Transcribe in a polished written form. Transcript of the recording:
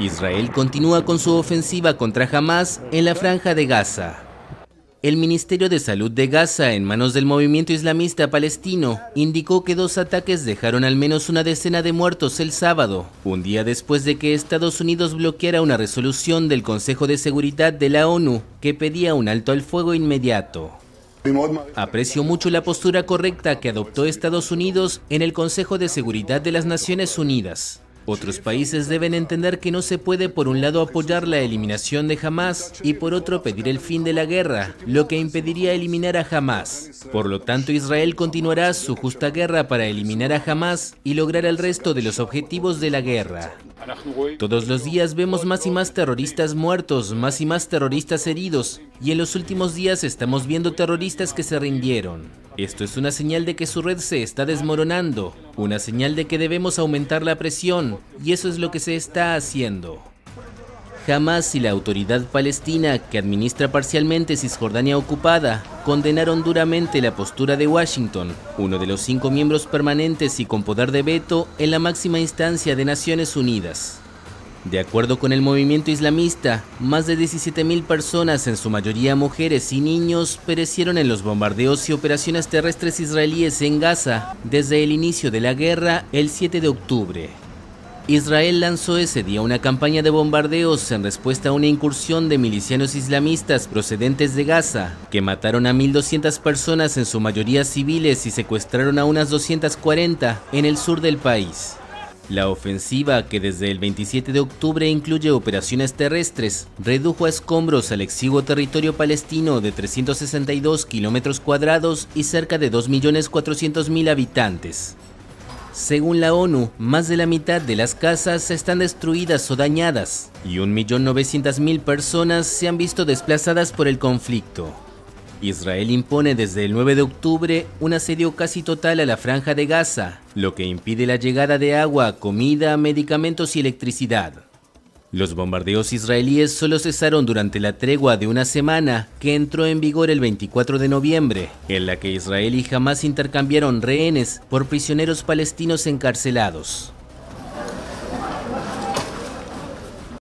Israel continúa con su ofensiva contra Hamás en la franja de Gaza. El Ministerio de Salud de Gaza, en manos del movimiento islamista palestino, indicó que dos ataques dejaron al menos una decena de muertos el sábado, un día después de que Estados Unidos bloqueara una resolución del Consejo de Seguridad de la ONU que pedía un alto al fuego inmediato. Aprecio mucho la postura correcta que adoptó Estados Unidos en el Consejo de Seguridad de las Naciones Unidas. Otros países deben entender que no se puede, por un lado, apoyar la eliminación de Hamás y, por otro, pedir el fin de la guerra, lo que impediría eliminar a Hamás. Por lo tanto, Israel continuará su justa guerra para eliminar a Hamás y lograr el resto de los objetivos de la guerra. Todos los días vemos más y más terroristas muertos, más y más terroristas heridos, y en los últimos días estamos viendo terroristas que se rindieron. Esto es una señal de que su red se está desmoronando, una señal de que debemos aumentar la presión, y eso es lo que se está haciendo. Hamás y la autoridad palestina, que administra parcialmente Cisjordania ocupada, condenaron duramente la postura de Washington, uno de los 5 miembros permanentes y con poder de veto en la máxima instancia de Naciones Unidas. De acuerdo con el movimiento islamista, más de 17.000 personas, en su mayoría mujeres y niños, perecieron en los bombardeos y operaciones terrestres israelíes en Gaza desde el inicio de la guerra el 7 de octubre. Israel lanzó ese día una campaña de bombardeos en respuesta a una incursión de milicianos islamistas procedentes de Gaza, que mataron a 1.200 personas, en su mayoría civiles, y secuestraron a unas 240 en el sur del país. La ofensiva, que desde el 27 de octubre incluye operaciones terrestres, redujo a escombros al exiguo territorio palestino de 362 kilómetros cuadrados y cerca de 2.400.000 habitantes. Según la ONU, más de la mitad de las casas están destruidas o dañadas, y 1.900.000 personas se han visto desplazadas por el conflicto. Israel impone desde el 9 de octubre un asedio casi total a la franja de Gaza, lo que impide la llegada de agua, comida, medicamentos y electricidad. Los bombardeos israelíes solo cesaron durante la tregua de una semana, que entró en vigor el 24 de noviembre, en la que Israel y Hamás intercambiaron rehenes por prisioneros palestinos encarcelados.